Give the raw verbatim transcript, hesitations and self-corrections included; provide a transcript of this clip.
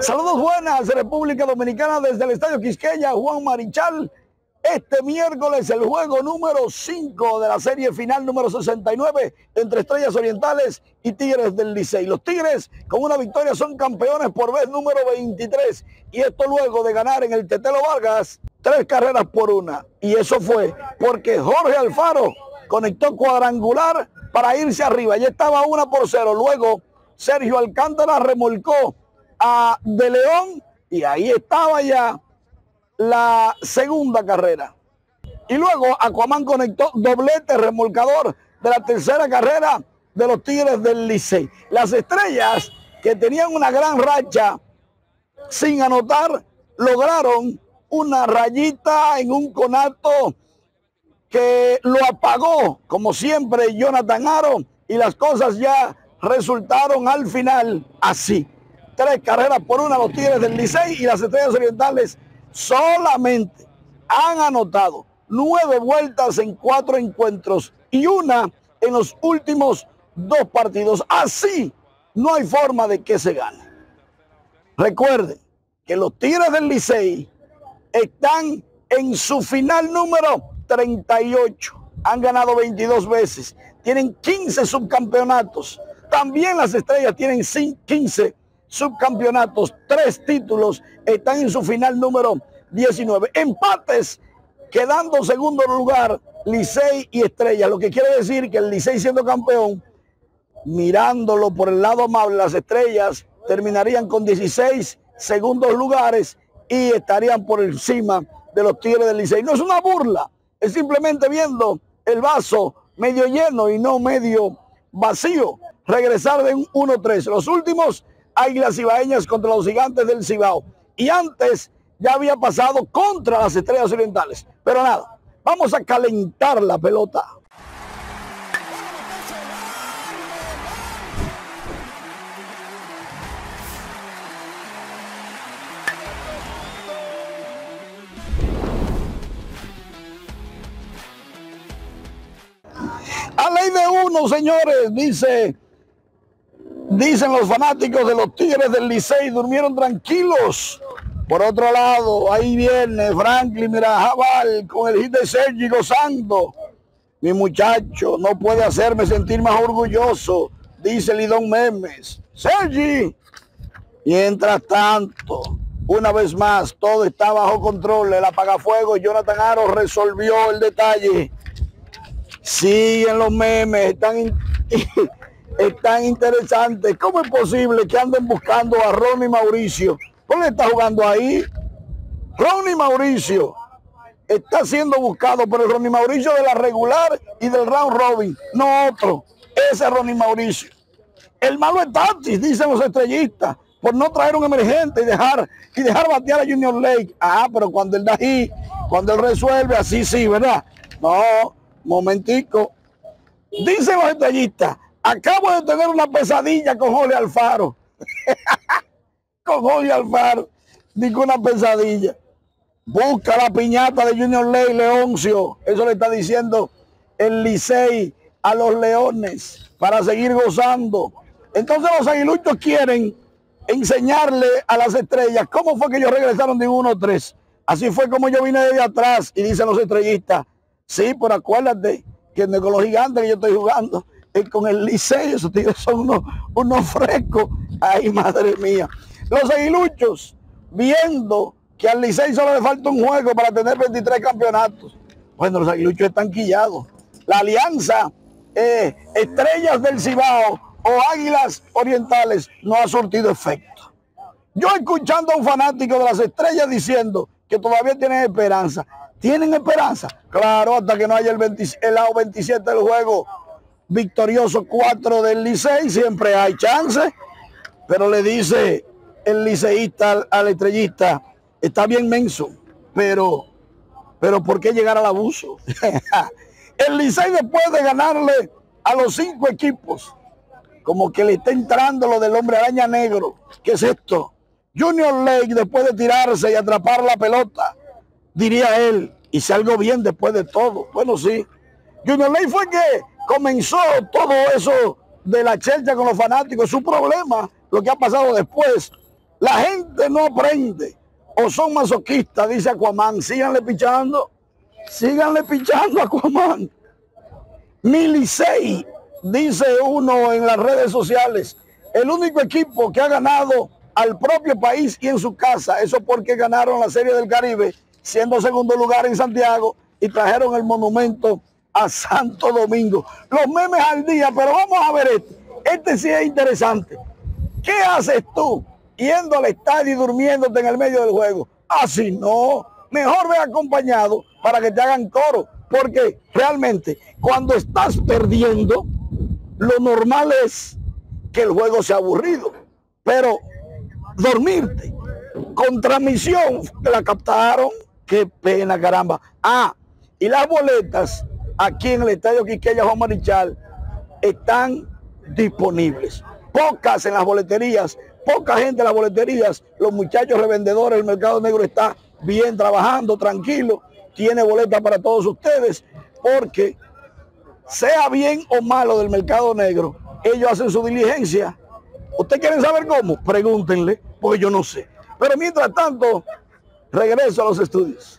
Saludos buenas, República Dominicana, desde el Estadio Quisqueya Juan Marichal. Este miércoles el juego número cinco de la serie final número sesenta y nueve entre Estrellas Orientales y Tigres del Licey. Los Tigres con una victoria son campeones por vez número veintitrés, y esto luego de ganar en el Tetelo Vargas tres carreras por una. Y eso fue porque Jorge Alfaro conectó cuadrangular para irse arriba. Ya estaba una por cero. Luego Sergio Alcántara remolcó a De León y ahí estaba ya la segunda carrera. Y luego Aquaman conectó doblete remolcador de la tercera carrera de los Tigres del Licey. Las Estrellas, que tenían una gran racha sin anotar, lograron una rayita en un conato que lo apagó, como siempre, Jonathan Aro, y las cosas ya resultaron al final así. Tres carreras por una los Tigres del Licey, y las Estrellas Orientales solamente han anotado nueve vueltas en cuatro encuentros y una en los últimos dos partidos. Así no hay forma de que se gane. Recuerden que los Tigres del Licey están en su final número treinta y ocho. Han ganado veintidós veces. Tienen quince subcampeonatos. También las Estrellas tienen quince subcampeonatos, tres títulos, están en su final número diecinueve. Empates, quedando segundo lugar Licey y Estrellas, lo que quiere decir que el Licey, siendo campeón, mirándolo por el lado amable, las Estrellas terminarían con dieciséis segundos lugares y estarían por encima de los Tigres del Licey. No es una burla, es simplemente viendo el vaso medio lleno y no medio vacío. Regresar de un uno tres. Los últimos, Águilas Cibaeñas contra los Gigantes del Cibao. Y antes ya había pasado contra las Estrellas Orientales. Pero nada, vamos a calentar la pelota. A ley de uno, señores, dice... Dicen los fanáticos de los Tigres del Licey, durmieron tranquilos. Por otro lado, ahí viene Franklin, mira, Jabal con el hit de Sergi gozando. Mi muchacho no puede hacerme sentir más orgulloso, dice Lidón Memes. Sergi. Mientras tanto, una vez más, todo está bajo control. El apagafuego, Jonathan Aro resolvió el detalle. Siguen los memes, están... In... Es tan interesante. ¿Cómo es posible que anden buscando a Ronnie Mauricio? ¿Dónde está jugando ahí? Ronnie Mauricio está siendo buscado por el Ronnie Mauricio de la regular y del round robin, no otro. Ese es Ronnie Mauricio. El malo es Tati, dicen los estrellistas, por no traer un emergente y dejar, y dejar batear a Junior Lake. Ah, pero cuando él da ahí, cuando él resuelve, así sí, ¿verdad? No, momentico. Dicen los estrellistas, acabo de tener una pesadilla con Joel Alfaro. Con Jorge Alfaro. Digo, una pesadilla. Busca la piñata de Junior Ley Leoncio. Eso le está diciendo el Licey a los Leones para seguir gozando. Entonces los aguiluchos quieren enseñarle a las Estrellas cómo fue que ellos regresaron de uno tres. Así fue como yo vine de atrás, y dicen los estrellistas. Sí, pero acuérdate que con los Gigantes que yo estoy jugando, con el Licey, esos Tigres son unos, unos frescos. Ay, madre mía. Los aguiluchos, viendo que al Licey solo le falta un juego para tener veintitrés campeonatos. Bueno, los aguiluchos están quillados. La alianza eh, Estrellas del Cibao o Águilas Orientales no ha surtido efecto. Yo escuchando a un fanático de las Estrellas diciendo que todavía tienen esperanza. ¿Tienen esperanza? Claro, hasta que no haya el, veinte, el lado veintisiete del juego victorioso cuatro del Licey, siempre hay chance. Pero le dice el liceísta al, al estrellista, está bien menso, pero pero ¿por qué llegar al abuso? El Licey, después de ganarle a los cinco equipos, como que le está entrando lo del Hombre Araña Negro. ¿Qué es esto? Junior Lake, después de tirarse y atrapar la pelota, diría él, y salgo bien después de todo. Bueno, sí, Junior Lake fue que comenzó todo eso de la chelcha con los fanáticos, su problema, lo que ha pasado después. La gente no aprende. O son masoquistas, dice Aquaman. Síganle pichando. Síganle pichando a Aquaman. Milisei, dice uno en las redes sociales, el único equipo que ha ganado al propio país y en su casa. Eso porque ganaron la Serie del Caribe, siendo segundo lugar en Santiago, y trajeron el monumento a Santo Domingo. Los memes al día, pero vamos a ver este. Este sí es interesante. ¿Qué haces tú yendo al estadio y durmiéndote en el medio del juego? Así no. Mejor ve acompañado para que te hagan coro. Porque realmente cuando estás perdiendo, lo normal es que el juego sea aburrido. Pero dormirte con transmisión, la captaron. Qué pena, caramba. Ah, y las boletas aquí en el estadio Quisqueya Juan Marichal están disponibles. Pocas en las boleterías, poca gente en las boleterías. Los muchachos revendedores del mercado negro está bien trabajando, tranquilo. Tiene boletas para todos ustedes, porque sea bien o malo del mercado negro, ellos hacen su diligencia. ¿Ustedes quieren saber cómo? Pregúntenle, porque yo no sé. Pero mientras tanto, regreso a los estudios.